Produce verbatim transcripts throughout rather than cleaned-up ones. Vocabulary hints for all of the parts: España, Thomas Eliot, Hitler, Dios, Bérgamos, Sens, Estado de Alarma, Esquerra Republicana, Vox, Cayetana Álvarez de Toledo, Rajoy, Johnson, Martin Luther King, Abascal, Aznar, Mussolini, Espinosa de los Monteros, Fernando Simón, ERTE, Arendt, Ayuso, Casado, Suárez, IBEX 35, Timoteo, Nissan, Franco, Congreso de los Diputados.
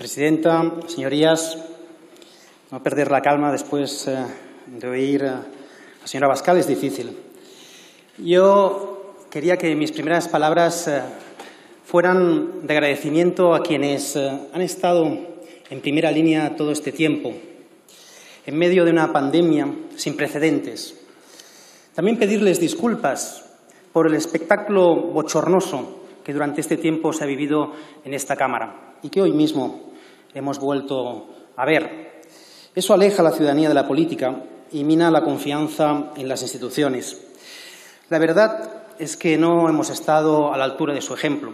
Presidenta, señorías, no perder la calma después eh, de oír a la señora Abascal es difícil. Yo quería que mis primeras palabras eh, fueran de agradecimiento a quienes eh, han estado en primera línea todo este tiempo, en medio de una pandemia sin precedentes. También pedirles disculpas por el espectáculo bochornoso que durante este tiempo se ha vivido en esta Cámara y que hoy mismo hemos vuelto a ver. Eso aleja a la ciudadanía de la política y mina la confianza en las instituciones. La verdad es que no hemos estado a la altura de su ejemplo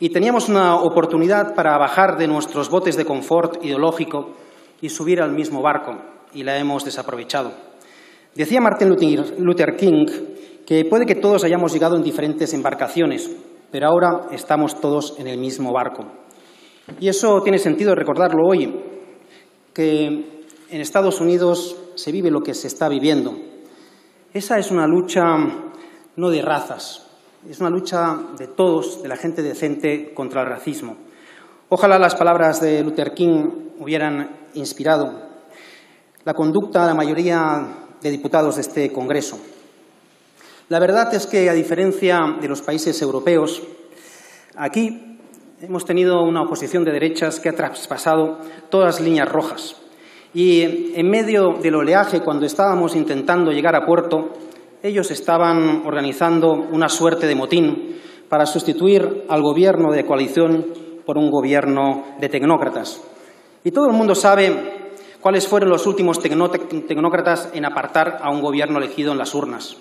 y teníamos una oportunidad para bajar de nuestros botes de confort ideológico y subir al mismo barco, y la hemos desaprovechado. Decía Martin Luther King que puede que todos hayamos llegado en diferentes embarcaciones, pero ahora estamos todos en el mismo barco. Y eso tiene sentido recordarlo hoy, que en Estados Unidos se vive lo que se está viviendo. Esa es una lucha no de razas, es una lucha de todos, de la gente decente contra el racismo. Ojalá las palabras de Luther King hubieran inspirado la conducta de la mayoría de diputados de este Congreso. La verdad es que, a diferencia de los países europeos, aquí hemos tenido una oposición de derechas que ha traspasado todas las líneas rojas. Y en medio del oleaje, cuando estábamos intentando llegar a puerto, ellos estaban organizando una suerte de motín para sustituir al gobierno de coalición por un gobierno de tecnócratas. Y todo el mundo sabe cuáles fueron los últimos tecnócratas en apartar a un gobierno elegido en las urnas.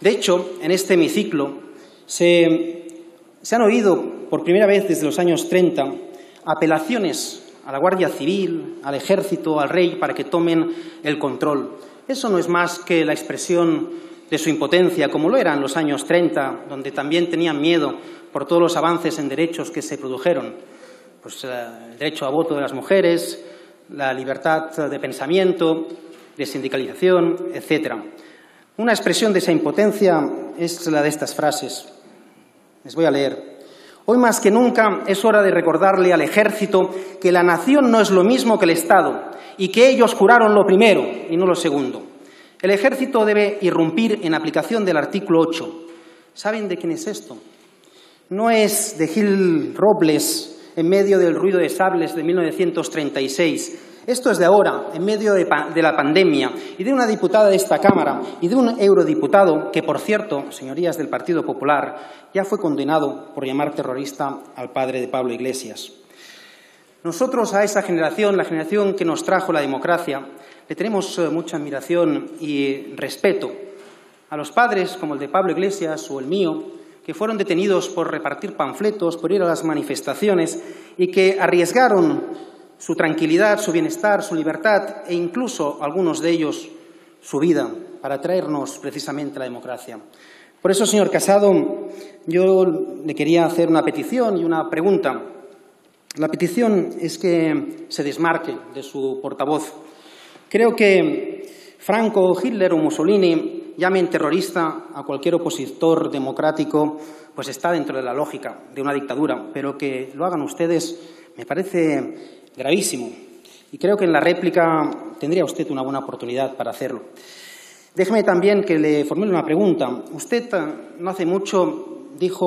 De hecho, en este hemiciclo se, se han oído por primera vez desde los años treinta apelaciones a la Guardia Civil, al Ejército, al Rey, para que tomen el control. Eso no es más que la expresión de su impotencia, como lo era en los años treinta, donde también tenían miedo por todos los avances en derechos que se produjeron. Pues, el derecho a voto de las mujeres, la libertad de pensamiento, de sindicalización, etcétera. Una expresión de esa impotencia es la de estas frases. Les voy a leer. Hoy más que nunca es hora de recordarle al Ejército que la nación no es lo mismo que el Estado y que ellos juraron lo primero y no lo segundo. El Ejército debe irrumpir en aplicación del artículo ocho. ¿Saben de quién es esto? No es de Gil Robles en medio del ruido de sables de mil novecientos treinta y seis. Esto es de ahora, en medio de, de la pandemia, y de una diputada de esta Cámara y de un eurodiputado que, por cierto, señorías del Partido Popular, ya fue condenado por llamar terrorista al padre de Pablo Iglesias. Nosotros a esa generación, la generación que nos trajo la democracia, le tenemos mucha admiración y respeto. A los padres, como el de Pablo Iglesias o el mío, que fueron detenidos por repartir panfletos, por ir a las manifestaciones y que arriesgaron su tranquilidad, su bienestar, su libertad e incluso, algunos de ellos, su vida para traernos precisamente la democracia. Por eso, señor Casado, yo le quería hacer una petición y una pregunta. La petición es que se desmarque de su portavoz. Creo que Franco, Hitler o Mussolini llamen terrorista a cualquier opositor democrático, pues está dentro de la lógica de una dictadura, pero que lo hagan ustedes me parece gravísimo y creo que en la réplica tendría usted una buena oportunidad para hacerlo. Déjeme también que le formule una pregunta. Usted no hace mucho dijo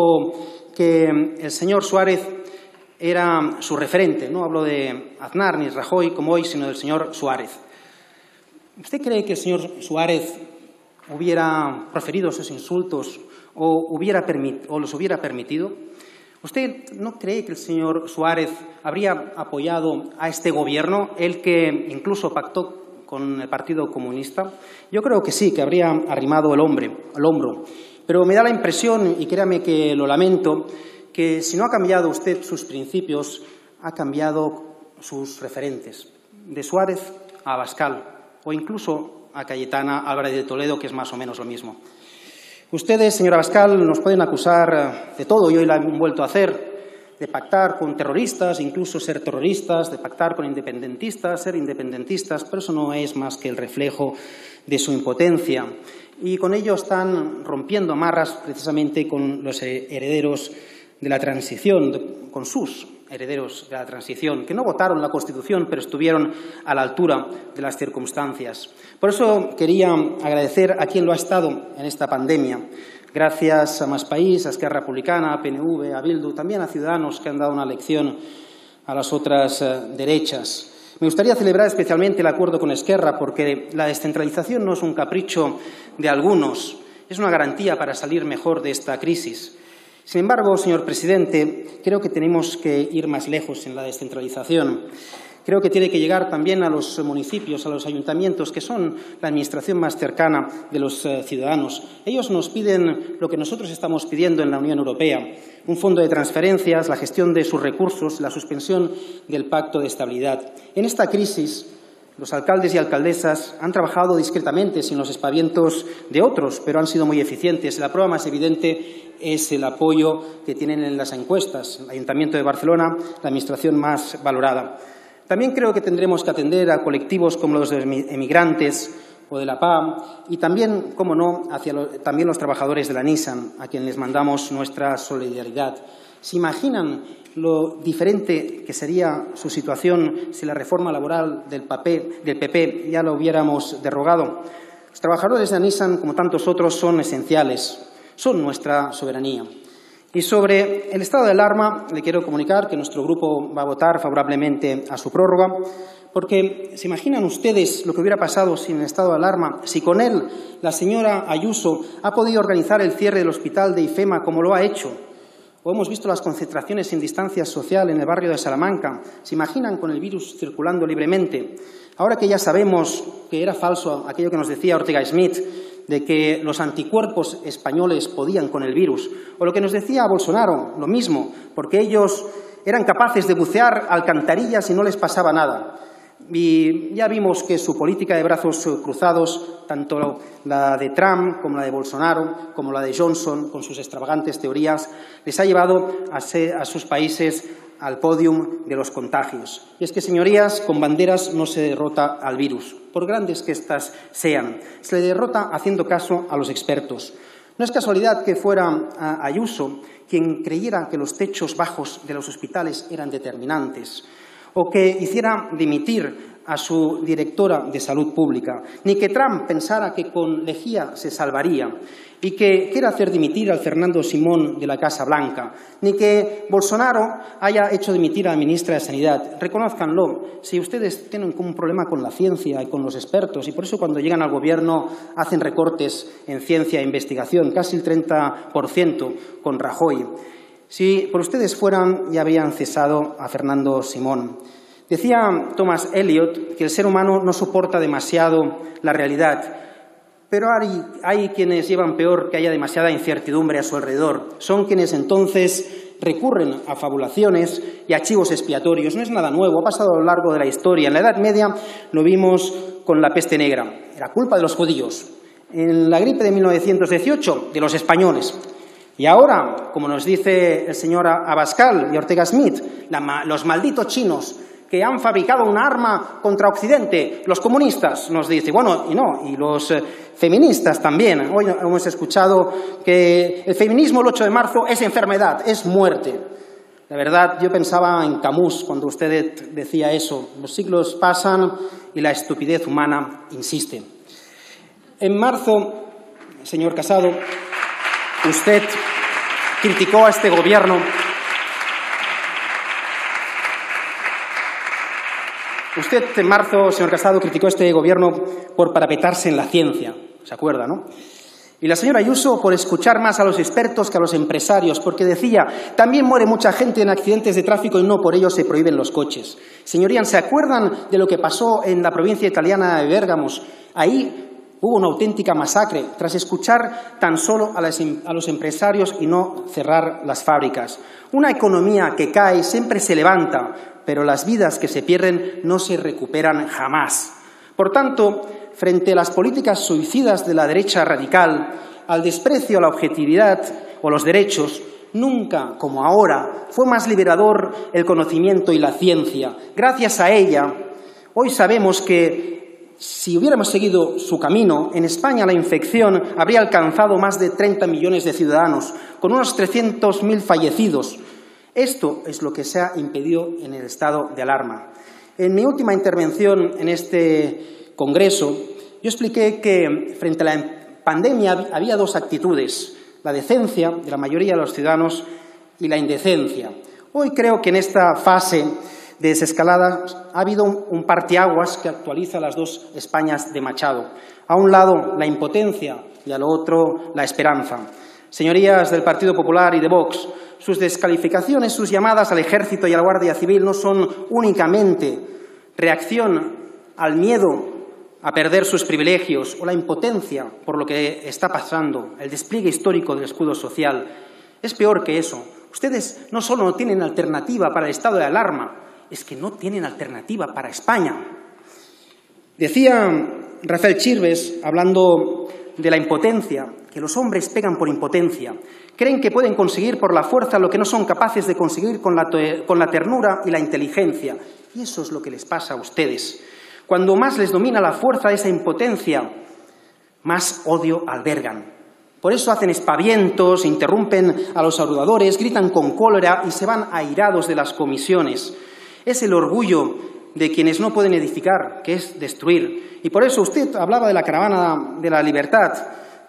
que el señor Suárez era su referente, no hablo de Aznar ni Rajoy como hoy, sino del señor Suárez. ¿Usted cree que el señor Suárez hubiera proferido esos insultos o, hubiera o los hubiera permitido? ¿Usted no cree que el señor Suárez habría apoyado a este gobierno, el que incluso pactó con el Partido Comunista? Yo creo que sí, que habría arrimado el, hombre, el hombro. Pero me da la impresión, y créame que lo lamento, que si no ha cambiado usted sus principios, ha cambiado sus referentes. De Suárez a Abascal o incluso a Cayetana Álvarez de Toledo, que es más o menos lo mismo. Ustedes, señora Abascal, nos pueden acusar de todo, y hoy la han vuelto a hacer, de pactar con terroristas, incluso ser terroristas, de pactar con independentistas, ser independentistas, pero eso no es más que el reflejo de su impotencia. Y con ello están rompiendo amarras precisamente con los herederos de la transición, con sus herederos de la transición, que no votaron la Constitución, pero estuvieron a la altura de las circunstancias. Por eso quería agradecer a quien lo ha estado en esta pandemia. Gracias a Más País, a Esquerra Republicana, a P N V, a Bildu, también a Ciudadanos, que han dado una lección a las otras derechas. Me gustaría celebrar especialmente el acuerdo con Esquerra, porque la descentralización no es un capricho de algunos, es una garantía para salir mejor de esta crisis. Sin embargo, señor presidente, creo que tenemos que ir más lejos en la descentralización. Creo que tiene que llegar también a los municipios, a los ayuntamientos, que son la administración más cercana de los eh, ciudadanos. Ellos nos piden lo que nosotros estamos pidiendo en la Unión Europea, un fondo de transferencias, la gestión de sus recursos, la suspensión del Pacto de Estabilidad. En esta crisis, los alcaldes y alcaldesas han trabajado discretamente, sin los espavientos de otros, pero han sido muy eficientes. La prueba más evidente es el apoyo que tienen en las encuestas. El Ayuntamiento de Barcelona, la administración más valorada. También creo que tendremos que atender a colectivos como los de emigrantes o de la P A M y también, como no, hacia los, también los trabajadores de la Nissan, a quienes les mandamos nuestra solidaridad. ¿Se imaginan lo diferente que sería su situación si la reforma laboral del P P ya la hubiéramos derogado? Los trabajadores de la Nissan, como tantos otros, son esenciales, son nuestra soberanía. Y sobre el estado de alarma le quiero comunicar que nuestro grupo va a votar favorablemente a su prórroga, porque ¿se imaginan ustedes lo que hubiera pasado sin el estado de alarma? Si con él la señora Ayuso ha podido organizar el cierre del hospital de IFEMA como lo ha hecho, o hemos visto las concentraciones sin distancia social en el barrio de Salamanca, ¿se imaginan con el virus circulando libremente? Ahora que ya sabemos que era falso aquello que nos decía Ortega Smith, de que los anticuerpos españoles podían con el virus, o lo que nos decía Bolsonaro, lo mismo, porque ellos eran capaces de bucear alcantarillas y no les pasaba nada. Y ya vimos que su política de brazos cruzados, tanto la de Trump como la de Bolsonaro, como la de Johnson, con sus extravagantes teorías, les ha llevado a, ser, a sus países al podium de los contagios. Y es que, señorías, con banderas no se derrota al virus, por grandes que éstas sean. Se le derrota haciendo caso a los expertos. No es casualidad que fuera Ayuso quien creyera que los techos bajos de los hospitales eran determinantes, o que hiciera dimitir a su directora de Salud Pública, ni que Trump pensara que con lejía se salvaría, y que quiera hacer dimitir al Fernando Simón de la Casa Blanca, ni que Bolsonaro haya hecho dimitir a la ministra de Sanidad. Reconózcanlo, si ustedes tienen un problema con la ciencia y con los expertos, y por eso cuando llegan al Gobierno hacen recortes en ciencia e investigación, casi el treinta por ciento con Rajoy. Si por ustedes fueran, ya habrían cesado a Fernando Simón. Decía Thomas Eliot que el ser humano no soporta demasiado la realidad, pero hay, hay quienes llevan peor que haya demasiada incertidumbre a su alrededor. Son quienes entonces recurren a fabulaciones y a chivos expiatorios. No es nada nuevo, ha pasado a lo largo de la historia. En la Edad Media lo vimos con la peste negra, era culpa de los judíos. En la gripe de mil novecientos dieciocho, de los españoles. Y ahora, como nos dice el señor Abascal y Ortega Smith, la, los malditos chinos que han fabricado un arma contra Occidente, los comunistas, nos dice. Bueno, y no, y los eh, feministas también. Hoy hemos escuchado que el feminismo el ocho de marzo es enfermedad, es muerte. La verdad, yo pensaba en Camus cuando usted decía eso. Los siglos pasan y la estupidez humana insiste. En marzo, señor Casado, usted criticó a este Gobierno. Usted en marzo, señor Casado, criticó a este Gobierno por parapetarse en la ciencia. ¿Se acuerda, no? Y la señora Ayuso por escuchar más a los expertos que a los empresarios, porque decía, también muere mucha gente en accidentes de tráfico y no por ello se prohíben los coches. Señorías, ¿se acuerdan de lo que pasó en la provincia italiana de Bérgamos? Ahí hubo una auténtica masacre tras escuchar tan solo a, las, a los empresarios y no cerrar las fábricas. Una economía que cae siempre se levanta, pero las vidas que se pierden no se recuperan jamás. Por tanto, frente a las políticas suicidas de la derecha radical, al desprecio a la objetividad o los derechos, nunca como ahora fue más liberador el conocimiento y la ciencia. Gracias a ella, hoy sabemos que si hubiéramos seguido su camino, en España la infección habría alcanzado más de treinta millones de ciudadanos, con unos trescientos mil fallecidos. Esto es lo que se ha impedido en el estado de alarma. En mi última intervención en este Congreso, yo expliqué que frente a la pandemia había dos actitudes, la decencia de la mayoría de los ciudadanos y la indecencia. Hoy creo que en esta fase de desescalada ha habido un parteaguas que actualiza las dos Españas de Machado. A un lado la impotencia y al otro la esperanza. Señorías del Partido Popular y de Vox, sus descalificaciones, sus llamadas al Ejército y a la Guardia Civil no son únicamente reacción al miedo a perder sus privilegios o la impotencia por lo que está pasando, el despliegue histórico del escudo social. Es peor que eso. Ustedes no solo no tienen alternativa para el estado de alarma, es que no tienen alternativa para España. Decía Rafael Chirbes, hablando de la impotencia, que los hombres pegan por impotencia. Creen que pueden conseguir por la fuerza lo que no son capaces de conseguir con la, con la ternura y la inteligencia. Y eso es lo que les pasa a ustedes. Cuando más les domina la fuerza de esa impotencia, más odio albergan. Por eso hacen espavientos, interrumpen a los saludadores, gritan con cólera y se van airados de las comisiones. Es el orgullo de quienes no pueden edificar, que es destruir. Y por eso usted hablaba de la caravana de la libertad.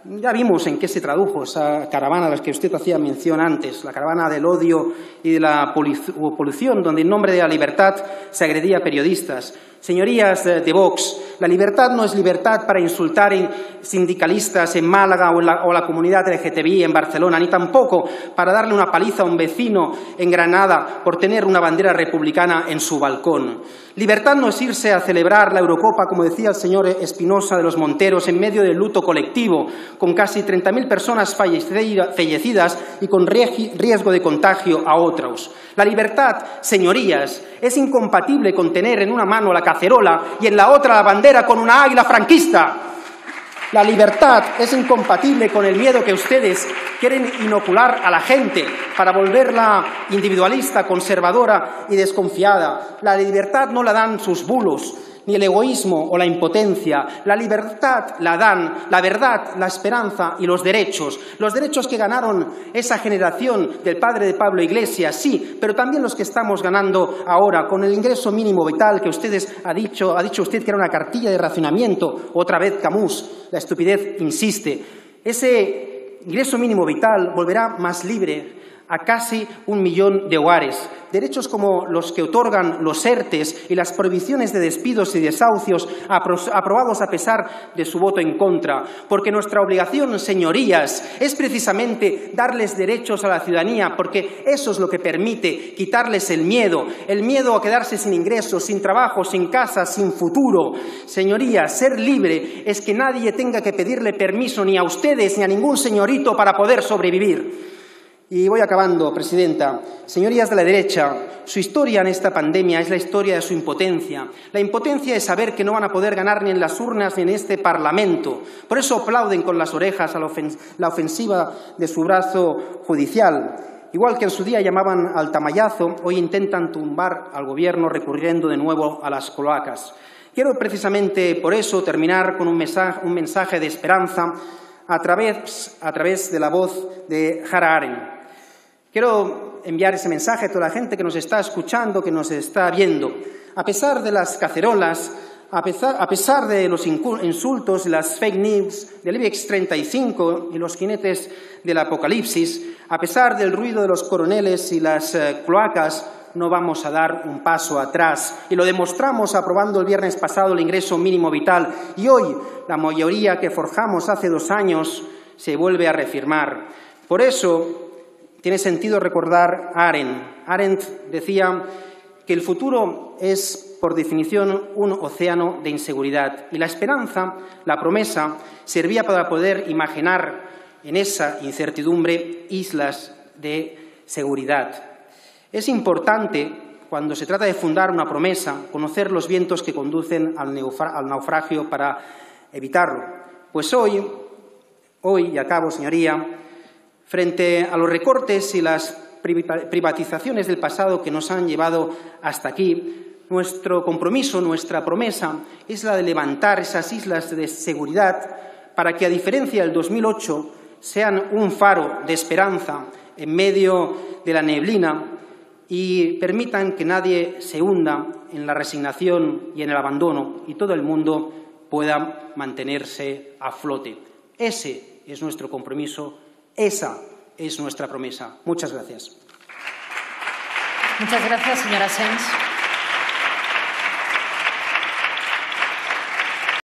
Ya vimos en qué se tradujo esa caravana a la que usted hacía mención antes, la caravana del odio y de la polución, donde en nombre de la libertad se agredía a periodistas. Señorías de Vox, la libertad no es libertad para insultar a sindicalistas en Málaga o en la, o la comunidad L G T B I en Barcelona, ni tampoco para darle una paliza a un vecino en Granada por tener una bandera republicana en su balcón. Libertad no es irse a celebrar la Eurocopa, como decía el señor Espinosa de los Monteros, en medio del luto colectivo, con casi treinta mil personas fallecidas y con riesgo de contagio a otros. La libertad, señorías, es incompatible con tener en una mano la cacerola y en la otra la bandera con una águila franquista. La libertad es incompatible con el miedo que ustedes quieren inocular a la gente para volverla individualista, conservadora y desconfiada. La libertad no la dan sus bulos, ni el egoísmo o la impotencia. La libertad la dan la verdad, la esperanza y los derechos. Los derechos que ganaron esa generación del padre de Pablo Iglesias, sí, pero también los que estamos ganando ahora con el ingreso mínimo vital que ustedes ha dicho, ha dicho usted que era una cartilla de racionamiento. Otra vez Camus, la estupidez insiste. Ese ingreso mínimo vital volverá más libre a casi un millón de hogares. Derechos como los que otorgan los E R Tes y las prohibiciones de despidos y desahucios aprobados a pesar de su voto en contra. Porque nuestra obligación, señorías, es precisamente darles derechos a la ciudadanía, porque eso es lo que permite quitarles el miedo, el miedo a quedarse sin ingresos, sin trabajo, sin casa, sin futuro. Señorías, ser libre es que nadie tenga que pedirle permiso ni a ustedes ni a ningún señorito para poder sobrevivir. Y voy acabando, presidenta. Señorías de la derecha, su historia en esta pandemia es la historia de su impotencia. La impotencia es saber que no van a poder ganar ni en las urnas ni en este Parlamento. Por eso aplauden con las orejas a la, ofens- la ofensiva de su brazo judicial. Igual que en su día llamaban al tamayazo, hoy intentan tumbar al gobierno recurriendo de nuevo a las cloacas. Quiero precisamente por eso terminar con un mensaje, un mensaje de esperanza a través, a través de la voz de Hannah Arendt. Quiero enviar ese mensaje a toda la gente que nos está escuchando, que nos está viendo. A pesar de las cacerolas, a pesar, a pesar de los insultos, las fake news del I BEX treinta y cinco y los jinetes del apocalipsis, a pesar del ruido de los coroneles y las eh, cloacas, no vamos a dar un paso atrás. Y lo demostramos aprobando el viernes pasado el ingreso mínimo vital. Y hoy la mayoría que forjamos hace dos años se vuelve a reafirmar. Por eso tiene sentido recordar a Arendt. Arendt decía que el futuro es, por definición, un océano de inseguridad. Y la esperanza, la promesa, servía para poder imaginar en esa incertidumbre islas de seguridad. Es importante, cuando se trata de fundar una promesa, conocer los vientos que conducen al naufragio para evitarlo. Pues hoy, hoy, y acabo, señoría, frente a los recortes y las privatizaciones del pasado que nos han llevado hasta aquí, nuestro compromiso, nuestra promesa, es la de levantar esas islas de seguridad para que, a diferencia del dos mil ocho, sean un faro de esperanza en medio de la neblina y permitan que nadie se hunda en la resignación y en el abandono y todo el mundo pueda mantenerse a flote. Ese es nuestro compromiso, esa es nuestra promesa. Muchas gracias. Muchas gracias, señora Sens.